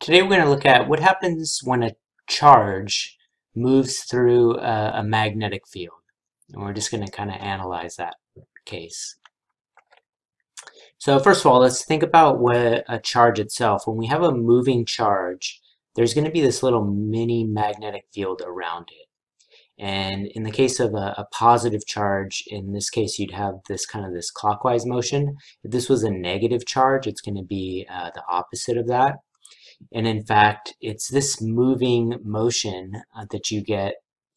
Today we're going to look at what happens when a charge moves through a magnetic field, and we're just going to kind of analyze that case. So first of all, let's think about what a charge itself. When we have a moving charge, there's going to be this little mini magnetic field around it. And in the case of a positive charge, in this case, you'd have this kind of this clockwise motion. If this was a negative charge, it's going to be the opposite of that. And in fact, it's this moving motion that you get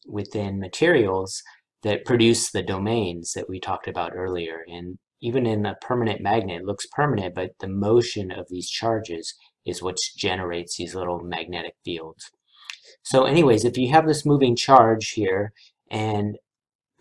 within materials that produce the domains that we talked about earlier. And even in a permanent magnet, it looks permanent, but the motion of these charges is what generates these little magnetic fields. So anyways, if you have this moving charge here, and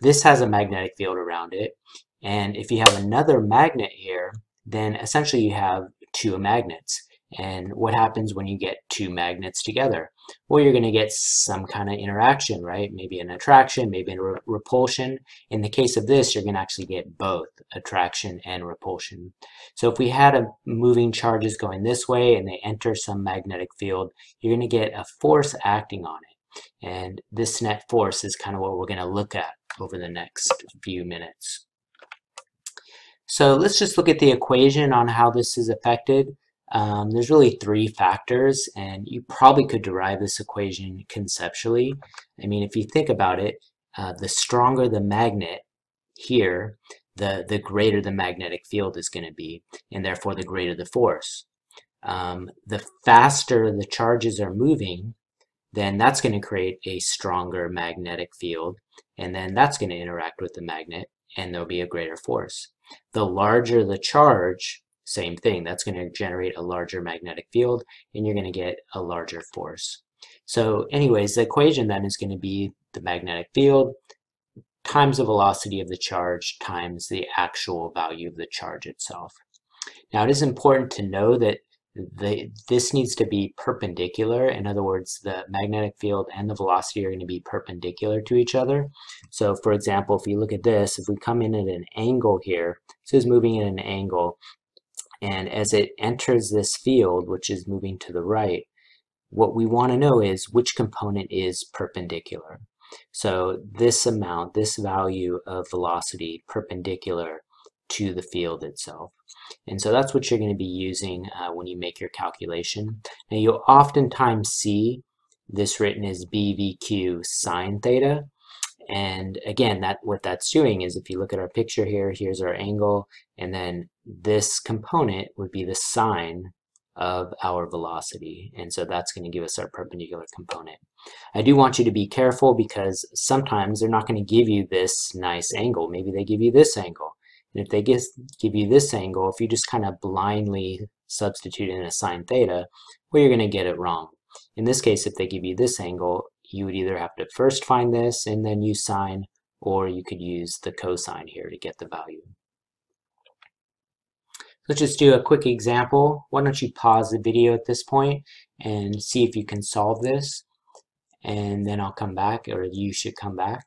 this has a magnetic field around it, and if you have another magnet here, then essentially you have two magnets. And what happens when you get two magnets together? Well, you're going to get some kind of interaction, right? Maybe an attraction, maybe a repulsion. In the case of this, you're going to actually get both attraction and repulsion. So if we had a moving charges going this way and they enter some magnetic field, you're going to get a force acting on it. And this net force is kind of what we're going to look at over the next few minutes. So let's just look at the equation on how this is affected. There's really three factors, and you probably could derive this equation conceptually. I mean, if you think about it, the stronger the magnet here, the greater the magnetic field is going to be, and therefore the greater the force. The faster the charges are moving, then that's going to create a stronger magnetic field, and then that's going to interact with the magnet, and there'll be a greater force. The larger the charge, same thing, that's going to generate a larger magnetic field, and you're going to get a larger force. So anyways, the equation then is going to be the magnetic field times the velocity of the charge times the actual value of the charge itself. Now, it is important to know that this needs to be perpendicular. In other words, the magnetic field and the velocity are going to be perpendicular to each other. So for example, if you look at this, if we come in at an angle here, so it's moving at an angle, and as it enters this field, which is moving to the right, what we want to know is which component is perpendicular. So this amount, this value of velocity perpendicular to the field itself. And so that's what you're going to be using when you make your calculation. Now, you'll oftentimes see this written as BVQ sine theta. And again, what that's doing is, if you look at our picture here, here's our angle, and then this component would be the sine of our velocity. And so that's going to give us our perpendicular component. I do want you to be careful, because sometimes they're not going to give you this nice angle. Maybe they give you this angle. And if they give you this angle, if you just kind of blindly substitute in a sine theta, well, you're going to get it wrong. In this case, if they give you this angle, you would either have to first find this and then use sine, or you could use the cosine here to get the value. Let's just do a quick example. Why don't you pause the video at this point and see if you can solve this, and then I'll come back, or you should come back.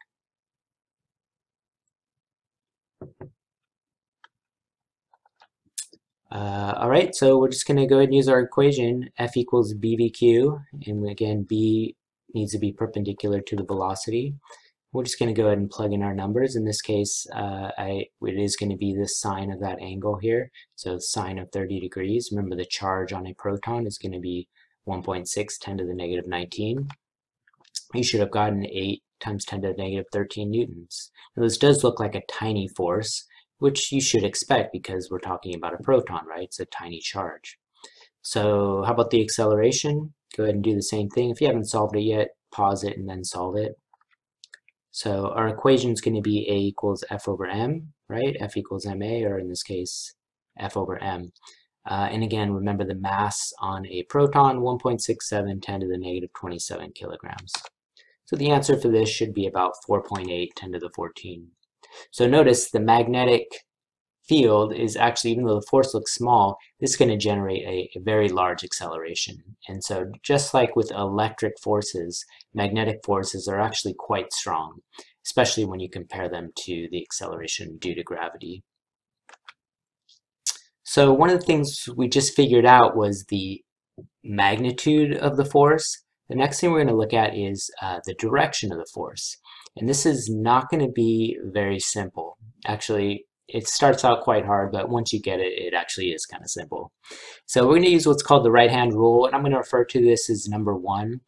All right, so we're just going to go ahead and use our equation, F equals BVQ, and again, B needs to be perpendicular to the velocity. We're just going to go ahead and plug in our numbers. In this case, it is going to be the sine of that angle here, so sine of 30 degrees. Remember, the charge on a proton is going to be 1.6 10 to the negative 19. You should have gotten 8 times 10 to the negative 13 newtons. Now, this does look like a tiny force, which you should expect, because we're talking about a proton, right? It's a tiny charge. So how about the acceleration? Go ahead and do the same thing. If you haven't solved it yet, pause it and then solve it. So our equation is going to be A equals F over M, right? F equals MA, or in this case, F over M. And again, remember the mass on a proton, 1.67 10 to the negative 27 kilograms. So the answer for this should be about 4.8 10 to the 14. So notice the magnetic field is actually, even though the force looks small, this is going to generate a very large acceleration. And so just like with electric forces, magnetic forces are actually quite strong, especially when you compare them to the acceleration due to gravity. So one of the things we just figured out was the magnitude of the force, the next thing we're going to look at is the direction of the force. And this is not going to be very simple. Actually, it starts out quite hard, but once you get it, it actually is kind of simple. So we're going to use what's called the right-hand rule, and I'm going to refer to this as number one.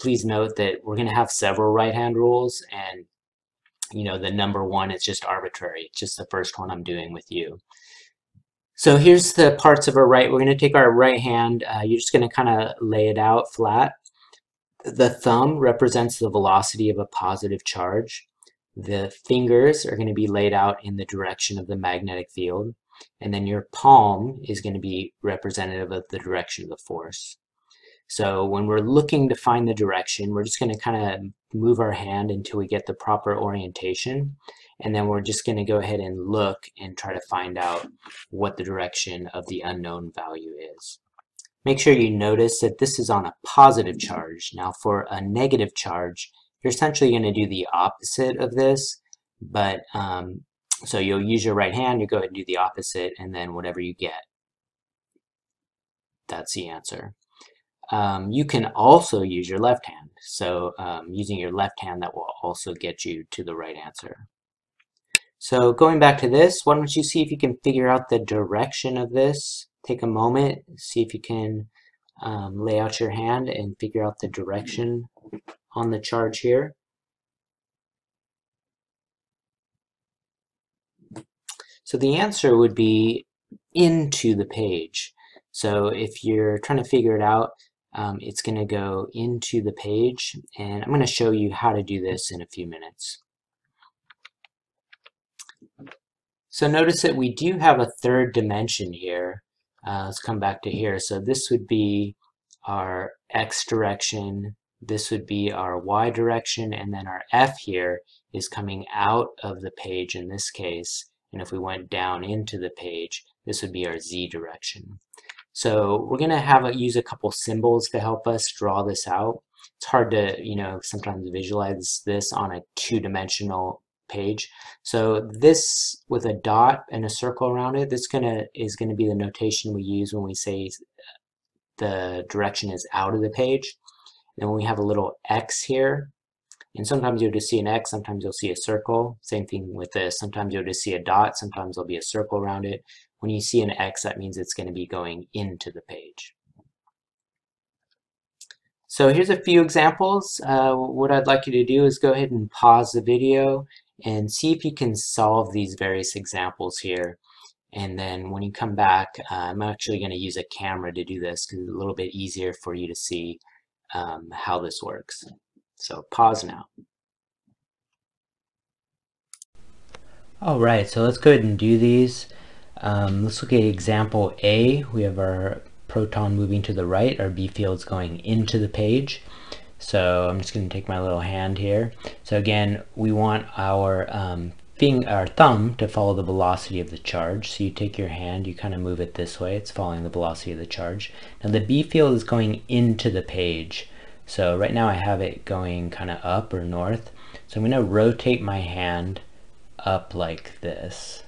Please note that we're going to have several right-hand rules, and you know, the number one is just arbitrary. It's just the first one I'm doing with you. So here's the parts of our right. We're going to take our right hand. You're just going to kind of lay it out flat. The thumb represents the velocity of a positive charge. The fingers are going to be laid out in the direction of the magnetic field. And then your palm is going to be representative of the direction of the force. So when we're looking to find the direction, we're just going to kind of move our hand until we get the proper orientation. And then we're just going to go ahead and look and try to find out what the direction of the unknown value is. Make sure you notice that this is on a positive charge. Now for a negative charge, you're essentially going to do the opposite of this. But so you'll use your right hand, you go ahead and do the opposite, and then whatever you get, that's the answer. You can also use your left hand. So using your left hand, that will also get you to the right answer. So going back to this, why don't you see if you can figure out the direction of this? Take a moment, see if you can lay out your hand and figure out the direction on the charge here. So the answer would be into the page. So if you're trying to figure it out, it's going to go into the page, and I'm going to show you how to do this in a few minutes. So notice that we do have a third dimension here. Let's come back to here. So this would be our X direction, this would be our Y direction, and then our F here is coming out of the page in this case. And if we went down into the page, this would be our Z direction. So we're going to use a couple symbols to help us draw this out. It's hard to, you know, sometimes visualize this on a two-dimensional page. So this with a dot and a circle around it, this is going to be the notation we use when we say the direction is out of the page. And then we have a little X here. And sometimes you'll just see an X, sometimes you'll see a circle. Same thing with this. Sometimes you'll just see a dot, sometimes there'll be a circle around it. When you see an X, that means it's going to be going into the page. So here's a few examples. What I'd like you to do is go ahead and pause the video and see if you can solve these various examples here. And then when you come back, I'm actually going to use a camera to do this because it's a little bit easier for you to see how this works. So pause now. All right, so let's go ahead and do these. Let's look at example A. We have our proton moving to the right, our B field's going into the page. So I'm just going to take my little hand here. So again, we want our thumb to follow the velocity of the charge. So you take your hand, you kind of move it this way, it's following the velocity of the charge. Now the B field is going into the page. So right now I have it going kind of up or north. So I'm going to rotate my hand up like this.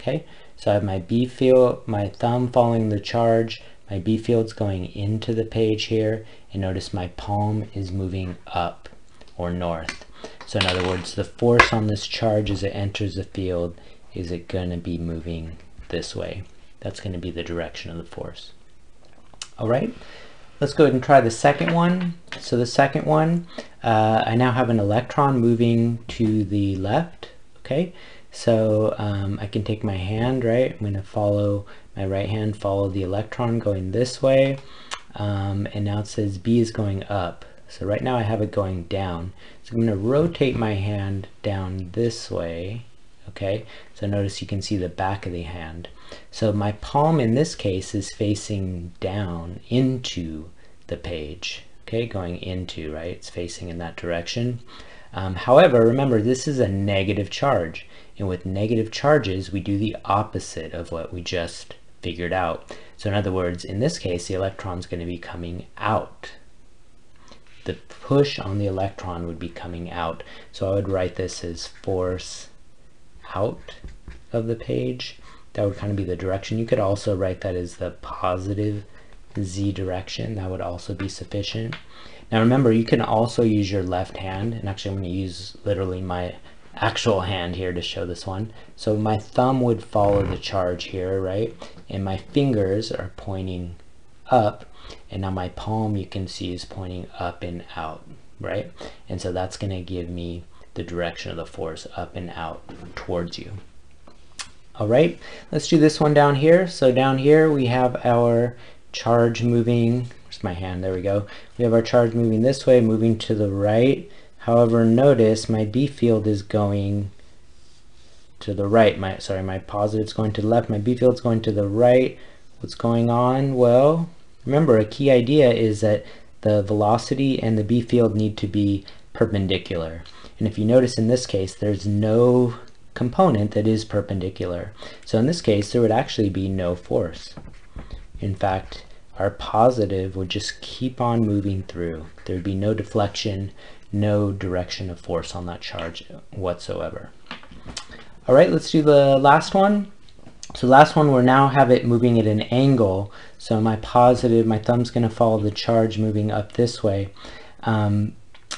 Okay. So I have my B field, my thumb following the charge, my B field's going into the page here, and notice my palm is moving up or north. So in other words, the force on this charge as it enters the field, is it going to be moving this way? That's going to be the direction of the force. All right, let's go ahead and try the second one. So the second one, I now have an electron moving to the left, okay? So I can take my hand, right? I'm going to follow my right hand, follow the electron going this way. And now it says B is going up. So right now I have it going down. So I'm going to rotate my hand down this way. Okay, so notice you can see the back of the hand. So my palm in this case is facing down into the page. Okay, going into, right? It's facing in that direction. However, remember, this is a negative charge. And with negative charges, we do the opposite of what we just figured out. So in other words, in this case, the electron's going to be coming out. The push on the electron would be coming out. So I would write this as force out of the page. That would kind of be the direction. You could also write that as the positive Z direction. That would also be sufficient. Now remember, you can also use your left hand, and actually I'm going to use literally my actual hand here to show this one. So my thumb would follow the charge here, right? And my fingers are pointing up, and now my palm, you can see, is pointing up and out, right? And so that's going to give me the direction of the force up and out towards you. All right, let's do this one down here. So down here we have our charge moving, where's my hand, there we go. We have our charge moving this way, moving to the right. However, notice my B field is going to the right. My positive's going to the left, my B field's going to the right. What's going on? Well, remember, a key idea is that the velocity and the B field need to be perpendicular. And if you notice in this case, there's no component that is perpendicular. So in this case, there would actually be no force. In fact, our positive would just keep on moving through. There would be no deflection, no direction of force on that charge whatsoever. All right, let's do the last one. So last one, we now have it moving at an angle. So my positive, my thumb's gonna follow the charge moving up this way.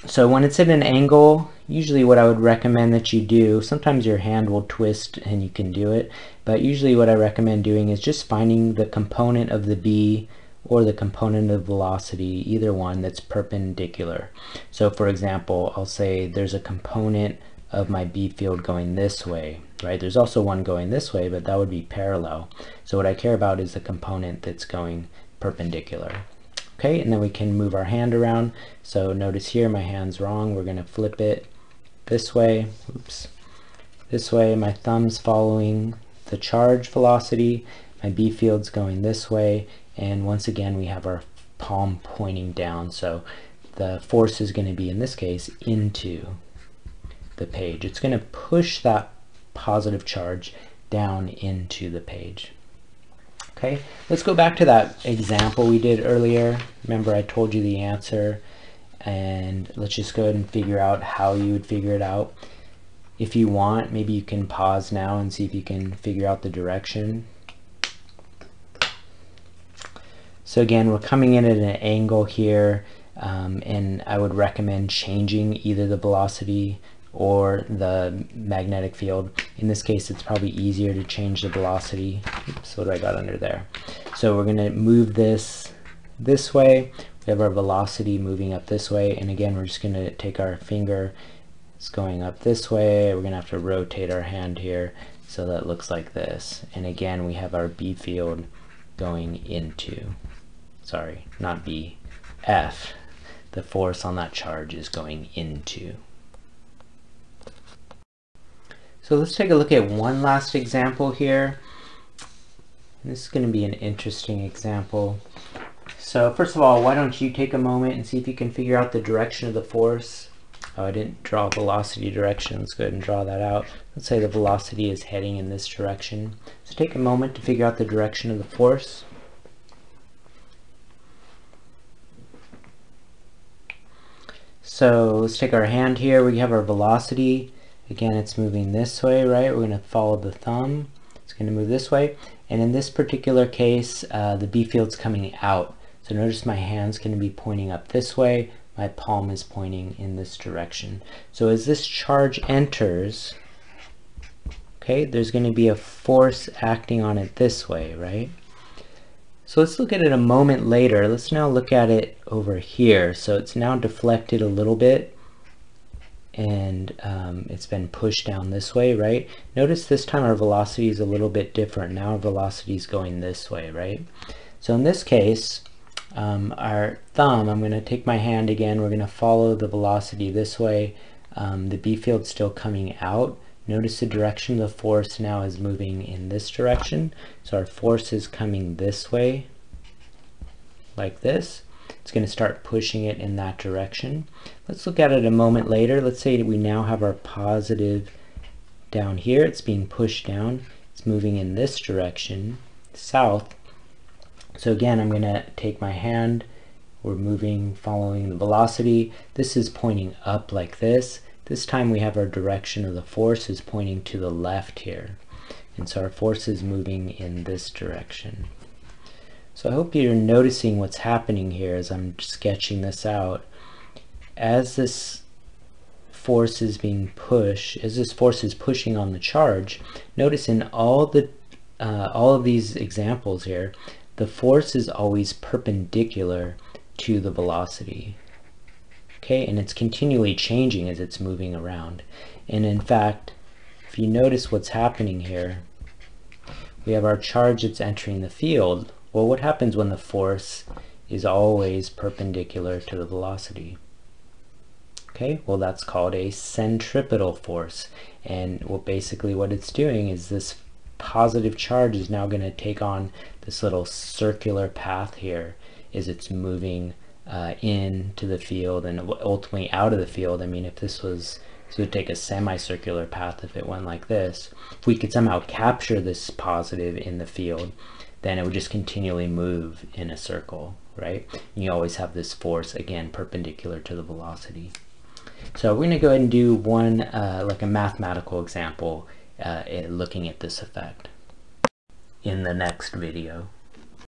So when it's at an angle, usually what I would recommend that you do, sometimes your hand will twist and you can do it, but usually what I recommend doing is just finding the component of the B or the component of velocity, either one that's perpendicular. So for example, I'll say there's a component of my B field going this way, right? There's also one going this way, but that would be parallel. So what I care about is the component that's going perpendicular. Okay, and then we can move our hand around. So notice here, my hand's wrong. We're gonna flip it this way, oops. This way, my thumb's following the charge velocity, my B field's going this way, and once again, we have our palm pointing down. So the force is gonna be, in this case, into the page. It's gonna push that positive charge down into the page. Okay, let's go back to that example we did earlier. Remember, I told you the answer, and let's just go ahead and figure out how you would figure it out. If you want, maybe you can pause now and see if you can figure out the direction. So again, we're coming in at an angle here, and I would recommend changing either the velocity or the magnetic field. In this case, it's probably easier to change the velocity. Oops, what do I got under there? So we're gonna move this way. We have our velocity moving up this way. And again, we're just gonna take our finger, it's going up this way. We're gonna have to rotate our hand here. So that looks like this. And again, we have our B field going into, sorry, not B, F. The force on that charge is going into. So let's take a look at one last example here. This is going to be an interesting example. So first of all, why don't you take a moment and see if you can figure out the direction of the force. Oh, I didn't draw velocity direction. Let's go ahead and draw that out. Let's say the velocity is heading in this direction. So take a moment to figure out the direction of the force. So let's take our hand here. We have our velocity. Again, it's moving this way, right? We're going to follow the thumb. It's going to move this way. And in this particular case, the B field's coming out. So notice my hand's going to be pointing up this way. My palm is pointing in this direction. So as this charge enters, okay, there's going to be a force acting on it this way, right? So let's look at it a moment later. Let's now look at it over here. So it's now deflected a little bit, and it's been pushed down this way, right? Notice this time our velocity is a little bit different. Now our velocity is going this way, right? So in this case, our thumb, I'm gonna take my hand again, we're gonna follow the velocity this way. The B field's still coming out. Notice the direction of the force now is moving in this direction. So our force is coming this way, like this. It's going to start pushing it in that direction. Let's look at it a moment later. Let's say we now have our positive down here. It's being pushed down. It's moving in this direction, south. So again, I'm going to take my hand. We're moving, following the velocity. This is pointing up like this. This time we have our direction of the force is pointing to the left here. And so our force is moving in this direction. So I hope you're noticing what's happening here as I'm sketching this out. As this force is being pushed, as this force is pushing on the charge, notice in all of these examples here, the force is always perpendicular to the velocity. Okay, and it's continually changing as it's moving around. And in fact, if you notice what's happening here, we have our charge that's entering the field. Well, what happens when the force is always perpendicular to the velocity? Okay, well, that's called a centripetal force. And well, basically what it's doing is this positive charge is now going to take on this little circular path here as it's moving into the field and ultimately out of the field. I mean, if this was, so it would take a semicircular path if it went like this. If we could somehow capture this positive in the field, then it would just continually move in a circle, right? And you always have this force, again, perpendicular to the velocity. So we're going to go ahead and do one, like a mathematical example, looking at this effect in the next video.